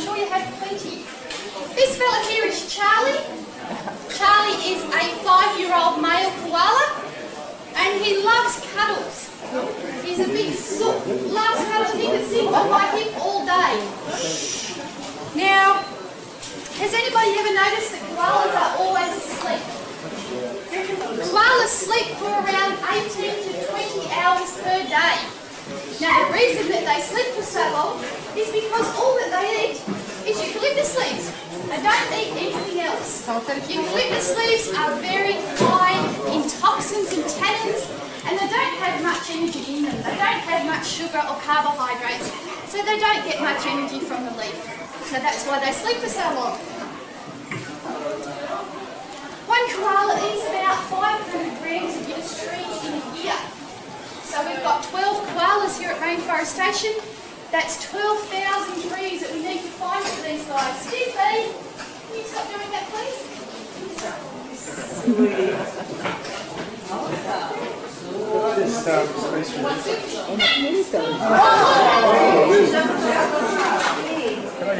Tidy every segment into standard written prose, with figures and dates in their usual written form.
I'm sure you have plenty. This fella here is Charlie. Charlie is a 5-year-old male koala, and he loves cuddles. He's a big sook, loves cuddles. He can sit by him all day. Now, has anybody ever noticed that koalas are always asleep? Koalas sleep for around 18 to 20 hours per day. Now, the reason that they sleep for so long is because all that they eat is eucalyptus leaves. They don't eat anything else. Eucalyptus leaves are very high in toxins and tannins, and they don't have much energy in them. They don't have much sugar or carbohydrates, so they don't get much energy from the leaf. So that's why they sleep for so long. One koala eats about 500 grams of nutrient in a year. So we've got 12 koalas here at Rainforest Station. That's 12,000 trees that we need to find for these guys. Excuse me, can you stop doing that, please?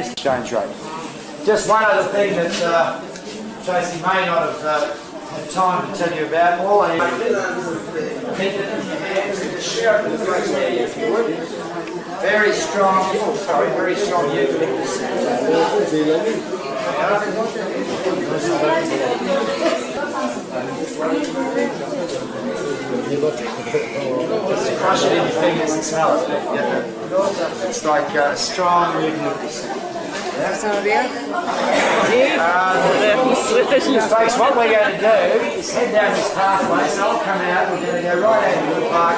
Exchange rate. Just one other thing that Tracy may not have had time to tell you about. All I need to share it with you if you would. Very strong eucalyptus. Just crush it in your fingers and smell it. Yeah. It's like strong eucalyptus. Folks, what we're going to do is head down this pathway, so I'll come out, we're going to go right out into the park.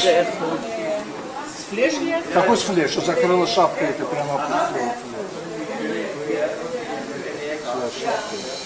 Флеш. Флеш нет? Какой флеш? Что закрыла шапку, это прямо опустила флеш.